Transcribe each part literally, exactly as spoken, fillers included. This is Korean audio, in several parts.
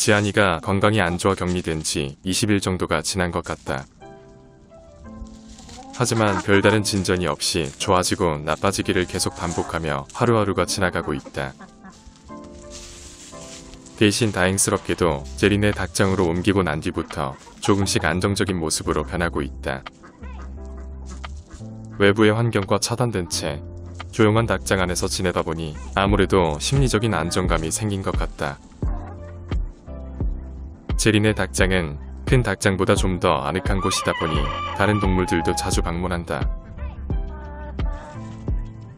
지안이가 건강이 안 좋아 격리된 지 이십 일 정도가 지난 것 같다. 하지만 별다른 진전이 없이 좋아지고 나빠지기를 계속 반복하며 하루하루가 지나가고 있다. 대신 다행스럽게도 제린의 닭장으로 옮기고 난 뒤부터 조금씩 안정적인 모습으로 변하고 있다. 외부의 환경과 차단된 채 조용한 닭장 안에서 지내다 보니 아무래도 심리적인 안정감이 생긴 것 같다. 제린의 닭장은 큰 닭장보다 좀 더 아늑한 곳이다 보니 다른 동물들도 자주 방문한다.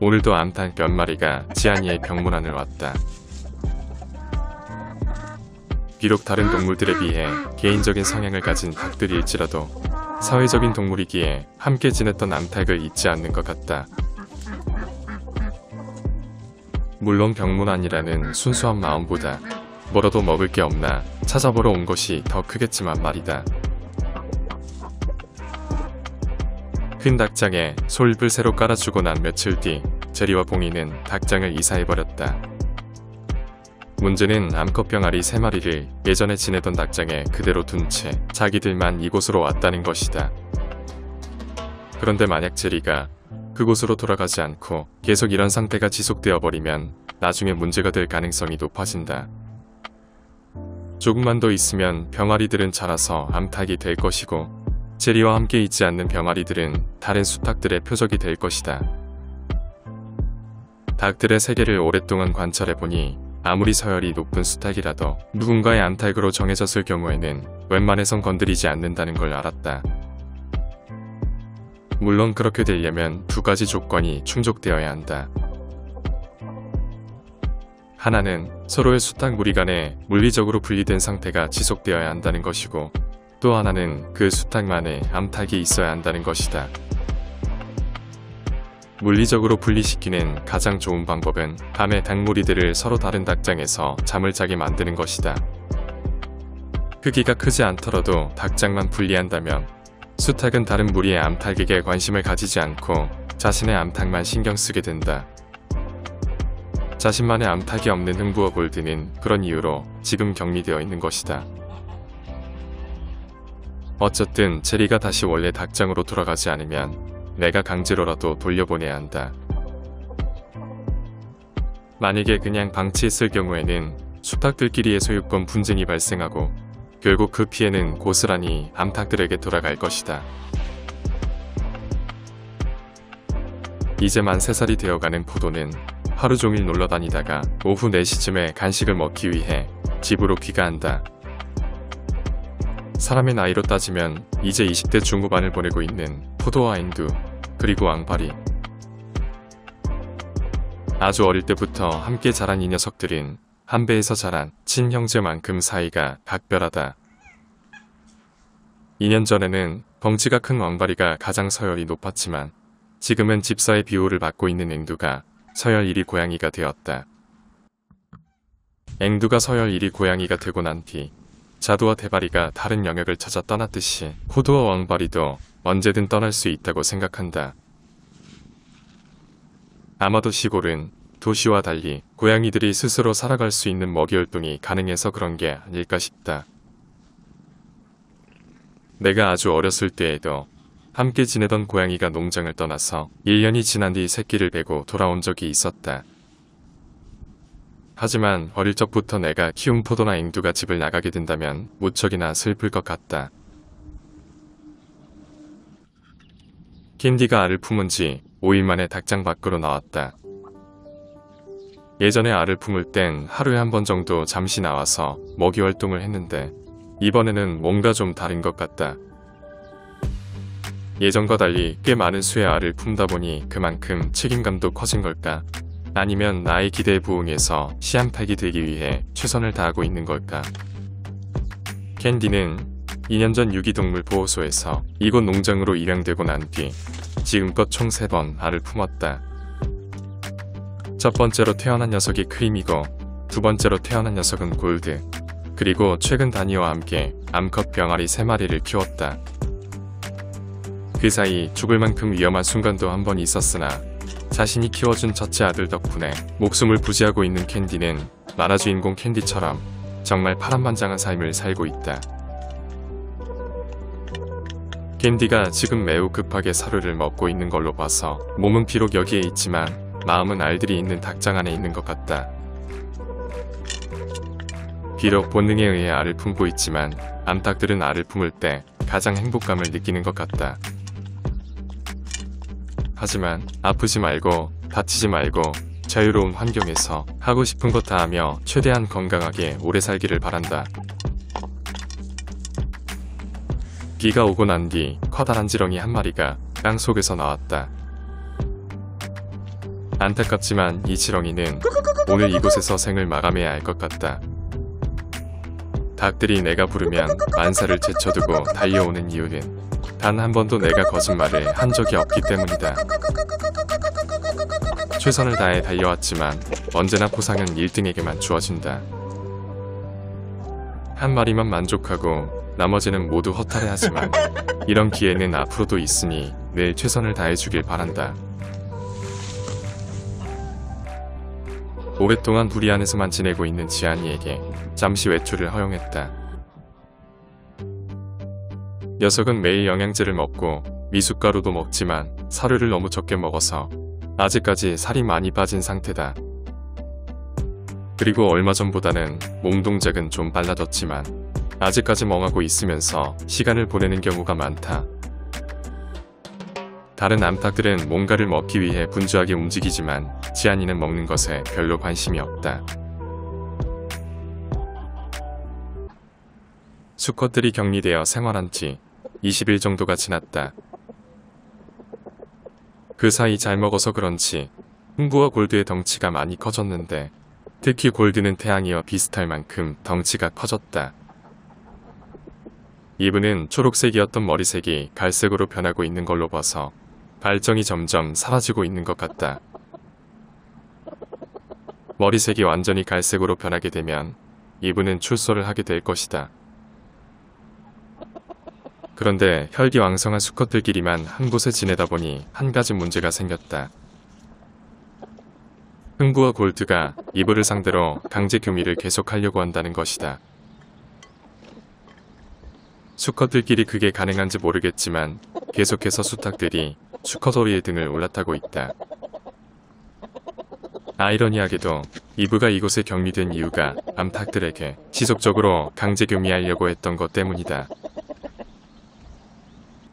오늘도 암탉 몇 마리가 지안이의 병문안을 왔다. 비록 다른 동물들에 비해 개인적인 성향을 가진 닭들일지라도 사회적인 동물이기에 함께 지냈던 암탉을 잊지 않는 것 같다. 물론 병문안이라는 순수한 마음보다 뭐라도 먹을 게 없나 찾아보러 온 것이 더 크겠지만 말이다. 큰 닭장에 솔잎을 새로 깔아주고 난 며칠 뒤 제리와 봉이는 닭장을 이사해버렸다. 문제는 암컷 병아리 세 마리를 예전에 지내던 닭장에 그대로 둔 채 자기들만 이곳으로 왔다는 것이다. 그런데 만약 제리가 그곳으로 돌아가지 않고 계속 이런 상태가 지속되어 버리면 나중에 문제가 될 가능성이 높아진다. 조금만 더 있으면 병아리들은 자라서 암탉이 될 것이고 제리와 함께 있지 않는 병아리들은 다른 수탉들의 표적이 될 것이다. 닭들의 세계를 오랫동안 관찰해보니 아무리 서열이 높은 수탉이라도 누군가의 암탉으로 정해졌을 경우에는 웬만해선 건드리지 않는다는 걸 알았다. 물론 그렇게 되려면 두 가지 조건이 충족되어야 한다. 하나는 서로의 수탉 무리 간에 물리적으로 분리된 상태가 지속되어야 한다는 것이고, 또 하나는 그 수탉만의 암탉이 있어야 한다는 것이다. 물리적으로 분리시키는 가장 좋은 방법은 밤에 닭무리들을 서로 다른 닭장에서 잠을 자게 만드는 것이다. 크기가 크지 않더라도 닭장만 분리한다면 수탉은 다른 무리의 암탉에게 관심을 가지지 않고 자신의 암탉만 신경 쓰게 된다. 자신만의 암탉이 없는 흥부어 골드는 그런 이유로 지금 격리되어 있는 것이다. 어쨌든 제리가 다시 원래 닭장으로 돌아가지 않으면 내가 강제로라도 돌려보내야 한다. 만약에 그냥 방치했을 경우에는 수탉들끼리의 소유권 분쟁이 발생하고 결국 그 피해는 고스란히 암탉들에게 돌아갈 것이다. 이제 만 세 살이 되어가는 포도는 하루 종일 놀러다니다가 오후 네 시쯤에 간식을 먹기 위해 집으로 귀가한다. 사람의 나이로 따지면 이제 이십 대 중후반을 보내고 있는 포도와 인두, 그리고 앙파리. 아주 어릴 때부터 함께 자란 이 녀석들은 한 배에서 자란 친형제만큼 사이가 각별하다. 이 년 전에는 덩치가 큰 왕바리가 가장 서열이 높았지만 지금은 집사의 비호를 받고 있는 앵두가 서열 일 위 고양이가 되었다. 앵두가 서열 일 위 고양이가 되고 난 뒤 자두와 대바리가 다른 영역을 찾아 떠났듯이 포도와 왕바리도 언제든 떠날 수 있다고 생각한다. 아마도 시골은 도시와 달리 고양이들이 스스로 살아갈 수 있는 먹이활동이 가능해서 그런 게 아닐까 싶다. 내가 아주 어렸을 때에도 함께 지내던 고양이가 농장을 떠나서 일 년이 지난 뒤 새끼를 베고 돌아온 적이 있었다. 하지만 어릴 적부터 내가 키운 포도나 앵두가 집을 나가게 된다면 무척이나 슬플 것 같다. 캔디가 알을 품은 지 오 일 만에 닭장 밖으로 나왔다. 예전에 알을 품을 땐 하루에 한 번 정도 잠시 나와서 먹이 활동을 했는데 이번에는 뭔가 좀 다른 것 같다. 예전과 달리 꽤 많은 수의 알을 품다 보니 그만큼 책임감도 커진 걸까? 아니면 나의 기대에 부응해서 시암탉이 되기 위해 최선을 다하고 있는 걸까? 캔디는 이 년 전 유기동물 보호소에서 이곳 농장으로 입양되고 난 뒤 지금껏 총 세 번 알을 품었다. 첫 번째로 태어난 녀석이 크림이고, 두 번째로 태어난 녀석은 골드, 그리고 최근 다니와 함께 암컷 병아리 세 마리를 키웠다. 그 사이 죽을 만큼 위험한 순간도 한 번 있었으나 자신이 키워준 첫째 아들 덕분에 목숨을 부지하고 있는 캔디는 만화주인공 캔디처럼 정말 파란만장한 삶을 살고 있다. 캔디가 지금 매우 급하게 사료를 먹고 있는 걸로 봐서 몸은 비록 여기에 있지만 마음은 알들이 있는 닭장 안에 있는 것 같다. 비록 본능에 의해 알을 품고 있지만 암탉들은 알을 품을 때 가장 행복감을 느끼는 것 같다. 하지만 아프지 말고 다치지 말고 자유로운 환경에서 하고 싶은 것 다 하며 최대한 건강하게 오래 살기를 바란다. 비가 오고 난 뒤 커다란 지렁이 한 마리가 땅 속에서 나왔다. 안타깝지만 이 지렁이는 오늘 이곳에서 생을 마감해야 할 것 같다. 닭들이 내가 부르면 만사를 제쳐두고 달려오는 이유는 단 한 번도 내가 거짓말을 한 적이 없기 때문이다. 최선을 다해 달려왔지만 언제나 보상은 일 등에게만 주어진다. 한 마리만 만족하고 나머지는 모두 허탈해하지만 이런 기회는 앞으로도 있으니 늘 최선을 다해주길 바란다. 오랫동안 부리 안에서만 지내고 있는 지안이에게 잠시 외출을 허용했다. 녀석은 매일 영양제를 먹고 미숫가루도 먹지만 사료를 너무 적게 먹어서 아직까지 살이 많이 빠진 상태다. 그리고 얼마 전보다는 몸 동작은 좀 빨라졌지만 아직까지 멍하고 있으면서 시간을 보내는 경우가 많다. 다른 암탉들은 뭔가를 먹기 위해 분주하게 움직이지만 지안이는 먹는 것에 별로 관심이 없다. 수컷들이 격리되어 생활한 지 이십 일 정도가 지났다. 그 사이 잘 먹어서 그런지 흥부와 골드의 덩치가 많이 커졌는데 특히 골드는 태양이와 비슷할 만큼 덩치가 커졌다. 이브는 초록색이었던 머리색이 갈색으로 변하고 있는 걸로 봐서 발정이 점점 사라지고 있는 것 같다. 머리색이 완전히 갈색으로 변하게 되면 이브는 출소를 하게 될 것이다. 그런데 혈기왕성한 수컷들끼리만 한 곳에 지내다 보니 한 가지 문제가 생겼다. 흥부와 골드가 이브를 상대로 강제 교미를 계속하려고 한다는 것이다. 수컷들끼리 그게 가능한지 모르겠지만 계속해서 수탉들이 수컷 어리의 등을 올라타고 있다. 아이러니하게도 이브가 이곳에 격리된 이유가 암탉들에게 지속적으로 강제 교미하려고 했던 것 때문이다.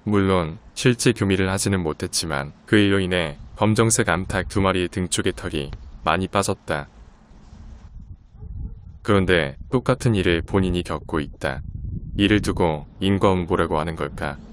물론 실제 교미를 하지는 못했지만 그 일로 인해 검정색 암탉 두 마리의 등 쪽의 털이 많이 빠졌다. 그런데 똑같은 일을 본인이 겪고 있다. 이를 두고 인과응보라고 하는 걸까?